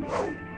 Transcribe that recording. Whoa!